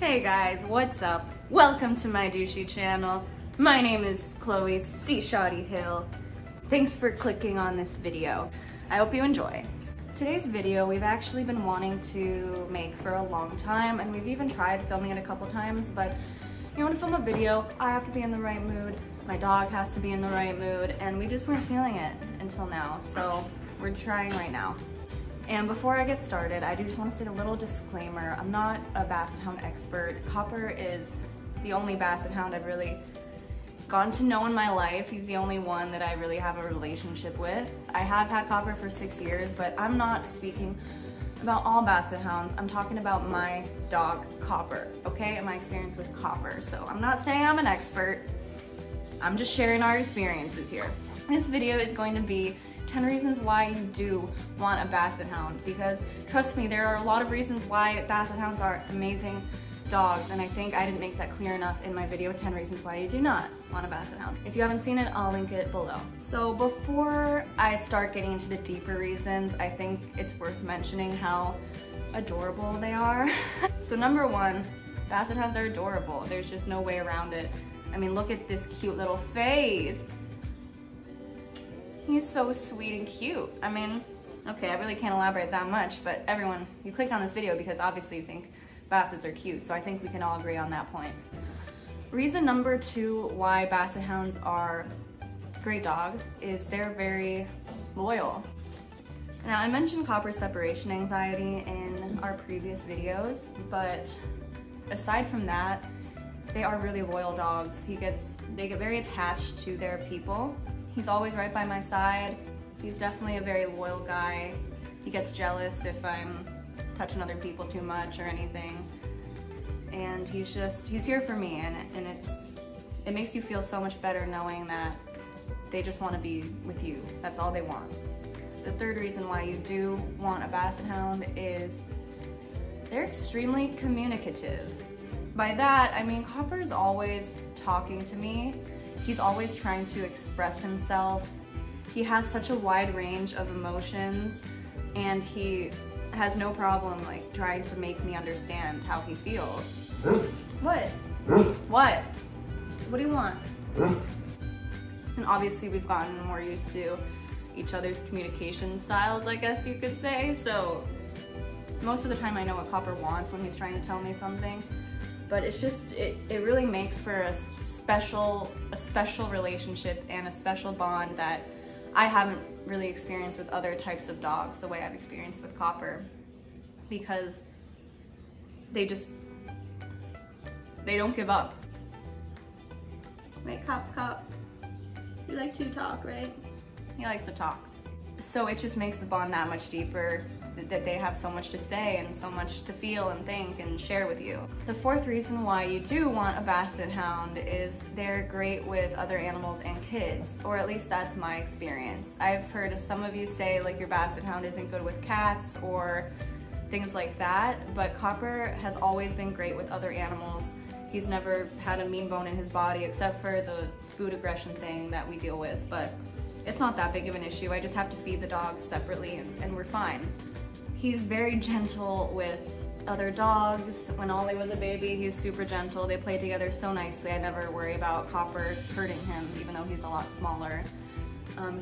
Hey guys, what's up? Welcome to my douchey channel. My name is Chloe CShawty Hill. Thanks for clicking on this video. I hope you enjoy. Today's video we've actually been wanting to make for a long time, and we've even tried filming it a couple times, but you want to film a video, I have to be in the right mood, my dog has to be in the right mood, and we just weren't feeling it until now, so we're trying right now. And before I get started, I do just want to state a little disclaimer. I'm not a Basset Hound expert. Copper is the only Basset Hound I've really gotten to know in my life. He's the only one that I really have a relationship with. I have had Copper for 6 years, but I'm not speaking about all Basset Hounds. I'm talking about my dog, Copper, okay? And my experience with Copper. So I'm not saying I'm an expert. I'm just sharing our experiences here. This video is going to be 10 reasons why you do want a Basset Hound, because trust me, there are a lot of reasons why Basset Hounds are amazing dogs, and I think I didn't make that clear enough in my video, 10 reasons why you do not want a Basset Hound. If you haven't seen it, I'll link it below. So before I start getting into the deeper reasons, I think it's worth mentioning how adorable they are. So number one, Basset Hounds are adorable. There's just no way around it. I mean, look at this cute little face. He's so sweet and cute. I mean, okay, I really can't elaborate that much, but everyone, you clicked on this video because obviously you think Bassets are cute, so I think we can all agree on that point. Reason number two why Basset Hounds are great dogs is they're very loyal. Now, I mentioned Copper's separation anxiety in our previous videos, but aside from that, they are really loyal dogs. They get very attached to their people. He's always right by my side. He's definitely a very loyal guy. He gets jealous if I'm touching other people too much or anything. And he's here for me, and it makes you feel so much better knowing that they just want to be with you. That's all they want. The third reason why you do want a Basset Hound is they're extremely communicative. By that, I mean Copper's always talking to me. He's always trying to express himself. He has such a wide range of emotions, and he has no problem like trying to make me understand how he feels. What? What? What do you want? And obviously we've gotten more used to each other's communication styles, I guess you could say, so most of the time I know what Copper wants when he's trying to tell me something. But it's just, it really makes for a special relationship and a special bond that I haven't really experienced with other types of dogs the way I've experienced with Copper, because they don't give up. Right, Cop? You like to talk, right? He likes to talk. So it just makes the bond that much deeper, that they have so much to say and so much to feel and think and share with you. The fourth reason why you do want a Basset Hound is they're great with other animals and kids, or at least that's my experience. I've heard some of you say like your Basset Hound isn't good with cats or things like that, but Copper has always been great with other animals. He's never had a mean bone in his body except for the food aggression thing that we deal with, but it's not that big of an issue. I just have to feed the dogs separately and we're fine. He's very gentle with other dogs. When Ollie was a baby, he was super gentle. They played together so nicely. I never worry about Copper hurting him, even though he's a lot smaller.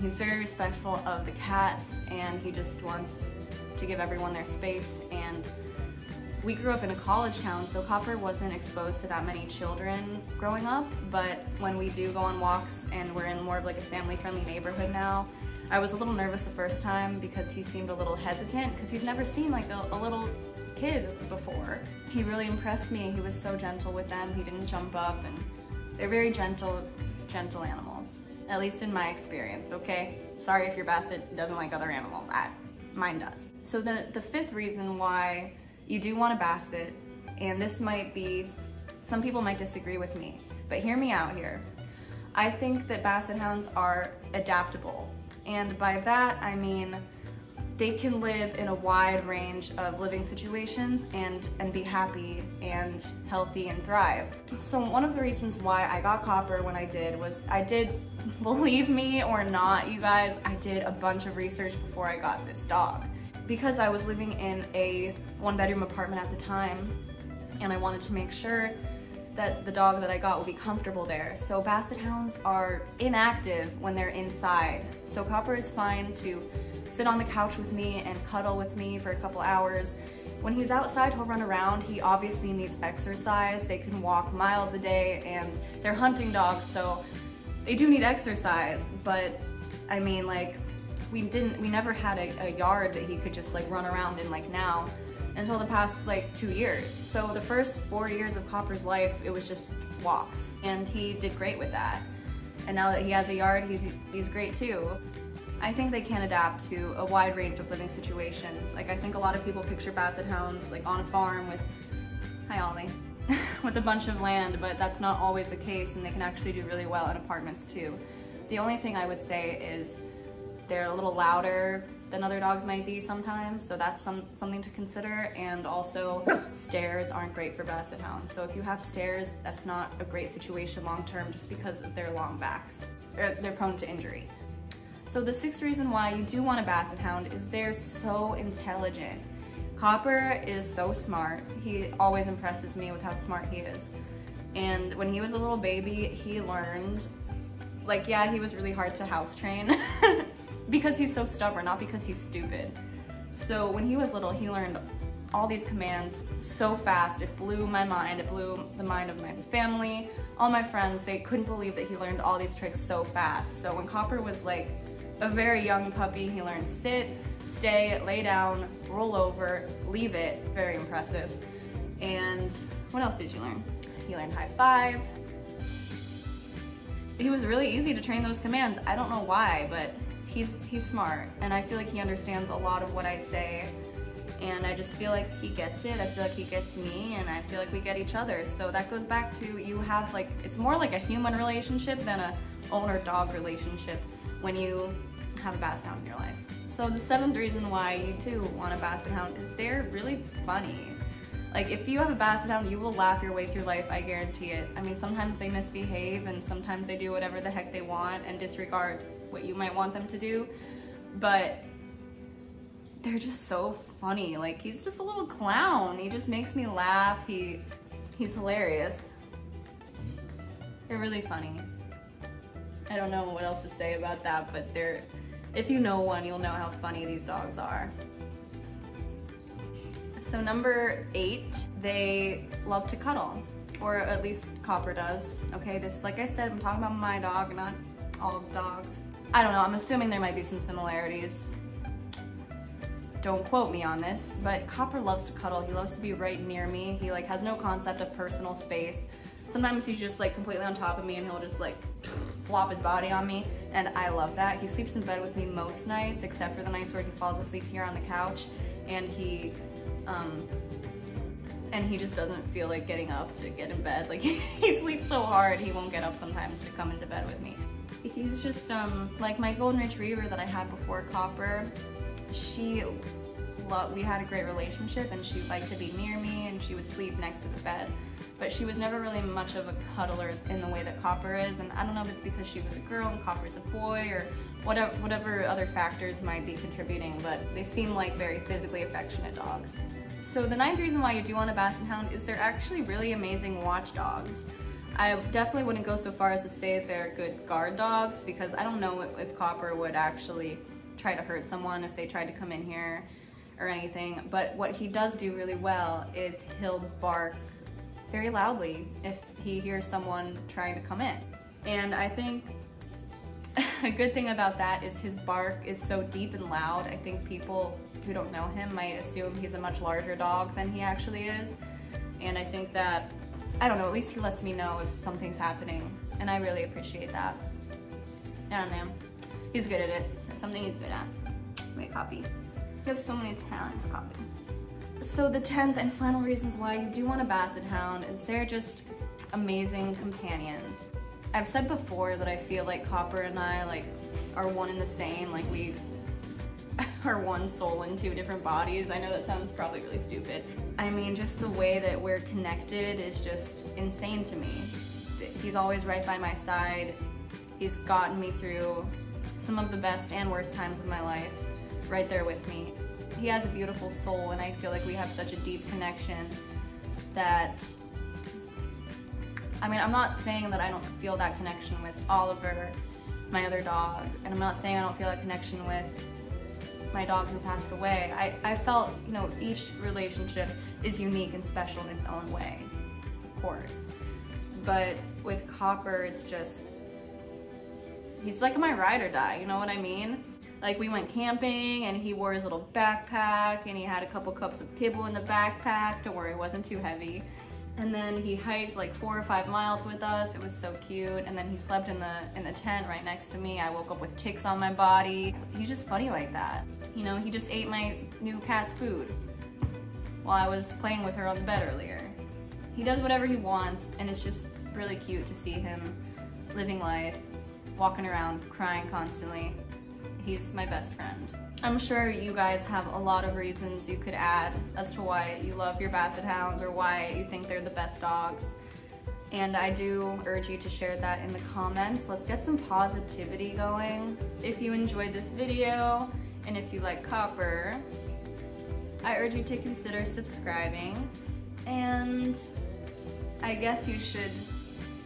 He's very respectful of the cats, and he just wants to give everyone their space. And we grew up in a college town, so Copper wasn't exposed to that many children growing up, but when we do go on walks and we're in more of like a family-friendly neighborhood now, I was a little nervous the first time because he seemed a little hesitant because he's never seen like a little kid before. He really impressed me. He was so gentle with them. He didn't jump up, and they're very gentle animals, at least in my experience, okay? Sorry if your Basset doesn't like other animals. Mine does. So the fifth reason why you do want a Basset, and this might be, some people might disagree with me, but hear me out here. I think that Basset Hounds are adaptable. And by that, I mean they can live in a wide range of living situations and be happy and healthy and thrive. So one of the reasons why I got Copper when I did was believe me or not, you guys, I did a bunch of research before I got this dog. Because I was living in a one-bedroom apartment at the time, and I wanted to make sure that the dog that I got will be comfortable there. So Basset Hounds are inactive when they're inside. So Copper is fine to sit on the couch with me and cuddle with me for a couple hours. When he's outside, he'll run around. He obviously needs exercise. They can walk miles a day, and they're hunting dogs, so they do need exercise. But I mean, like, we never had a yard that he could just like run around in like now until the past like 2 years. So the first 4 years of Copper's life, it was just walks, and he did great with that. And now that he has a yard, he's great too. I think they can adapt to a wide range of living situations. Like, I think a lot of people picture Basset Hounds like on a farm with, hi Ollie, with a bunch of land, but that's not always the case, and they can actually do really well in apartments too. The only thing I would say is they're a little louder than other dogs might be sometimes, so that's something to consider. And also, stairs aren't great for Basset Hounds. So if you have stairs, that's not a great situation long term, just because of their long backs. They're prone to injury. So the sixth reason why you do want a Basset Hound is they're so intelligent. Copper is so smart. He always impresses me with how smart he is. And when he was a little baby, he learned, like, yeah, he was really hard to house train because he's so stubborn, not because he's stupid. So when he was little, he learned all these commands so fast. It blew my mind. It blew the mind of my family, all my friends. They couldn't believe that he learned all these tricks so fast. So when Copper was like a very young puppy, he learned sit, stay, lay down, roll over, leave it. Very impressive. And what else did you learn? He learned high five. He was really easy to train those commands. I don't know why, but he's smart, and I feel like he understands a lot of what I say, and I just feel like he gets it. I feel like he gets me, and I feel like we get each other. So that goes back to, you have like, it's more like a human relationship than a owner-dog relationship when you have a Basset Hound in your life. So the seventh reason why you too want a Basset Hound is they're really funny. Like, if you have a Basset Hound, you will laugh your way through life, I guarantee it. I mean, sometimes they misbehave, and sometimes they do whatever the heck they want and disregard what you might want them to do, but they're just so funny. Like, he's just a little clown. He just makes me laugh. He's hilarious. They're really funny. I don't know what else to say about that, but they're, if you know one, you'll know how funny these dogs are. So number 8, they love to cuddle, or at least Copper does. Okay, this, like I said, I'm talking about my dog, not all dogs. I don't know, I'm assuming there might be some similarities. Don't quote me on this, but Copper loves to cuddle. He loves to be right near me. He like has no concept of personal space. Sometimes he's just like completely on top of me, and he'll just like flop his body on me, and I love that. He sleeps in bed with me most nights, except for the nights where he falls asleep here on the couch, and he just doesn't feel like getting up to get in bed. Like, he sleeps so hard, he won't get up sometimes to come into bed with me. He's just, like my golden retriever that I had before Copper, we had a great relationship, and she liked to be near me, and she would sleep next to the bed. But she was never really much of a cuddler in the way that Copper is, and I don't know if it's because she was a girl and Copper's a boy, or whatever other factors might be contributing, but they seem like very physically affectionate dogs. So the 9th reason why you do want a Basset Hound is they're actually really amazing watchdogs. I definitely wouldn't go so far as to say they're good guard dogs, because I don't know if Copper would actually try to hurt someone if they tried to come in here or anything, but what he does do really well is he'll bark very loudly if he hears someone trying to come in. And I think a good thing about that is his bark is so deep and loud. I think people who don't know him might assume he's a much larger dog than he actually is. And I think that, I don't know, at least he lets me know if something's happening, and I really appreciate that. I don't know. He's good at it. It's something he's good at. Wait, Copy. You have so many talents, Copy. So the 10th and final reasons why you do want a Basset Hound is they're just amazing companions. I've said before that I feel like Copper and I like are one and the same, like we are one soul in two different bodies. I know that sounds probably really stupid. I mean, just the way that we're connected is just insane to me. He's always right by my side. He's gotten me through some of the best and worst times of my life, right there with me. He has a beautiful soul, and I feel like we have such a deep connection that, I mean, I'm not saying that I don't feel that connection with Oliver, my other dog, and I'm not saying I don't feel that connection with my dog who passed away. I felt, you know, each relationship is unique and special in its own way, of course. But with Copper, it's just, he's like my ride or die, you know what I mean? Like, we went camping and he wore his little backpack and he had a couple cups of kibble in the backpack. Don't worry, it wasn't too heavy. And then he hiked like 4 or 5 miles with us. It was so cute. And then he slept in the tent right next to me. I woke up with ticks on my body. He's just funny like that. You know, he just ate my new cat's food while I was playing with her on the bed earlier. He does whatever he wants, and it's just really cute to see him living life, walking around, crying constantly. He's my best friend. I'm sure you guys have a lot of reasons you could add as to why you love your Basset Hounds or why you think they're the best dogs. And I do urge you to share that in the comments. Let's get some positivity going. If you enjoyed this video and if you like Copper, I urge you to consider subscribing. And I guess you should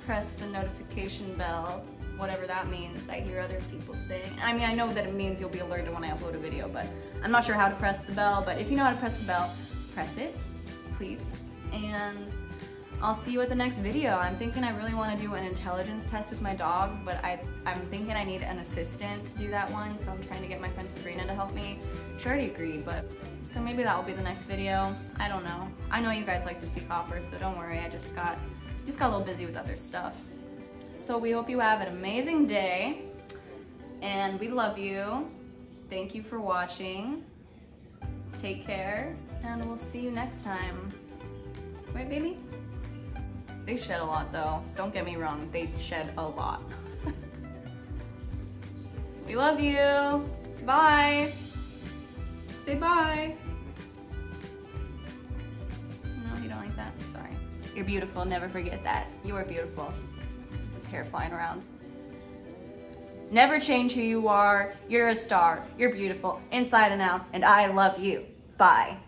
press the notification bell, whatever that means. I hear other people saying, I mean, I know that it means you'll be alerted when I upload a video, but I'm not sure how to press the bell. But if you know how to press the bell, press it, please. And I'll see you at the next video. I'm thinking I really want to do an intelligence test with my dogs, but I'm thinking I need an assistant to do that one, so I'm trying to get my friend Sabrina to help me. She already agreed, but so maybe that will be the next video. I don't know. I know you guys like to see Copper, so don't worry. I just got a little busy with other stuff. So we hope you have an amazing day, and we love you. Thank you for watching. Take care, and we'll see you next time. Right, baby? They shed a lot, though. Don't get me wrong. They shed a lot. We love you. Bye. Say bye. No, you don't like that? Sorry. You're beautiful. Never forget that. You are beautiful. Hair flying around. Never change who you are. You're a star. You're beautiful, inside and out, and I love you. Bye.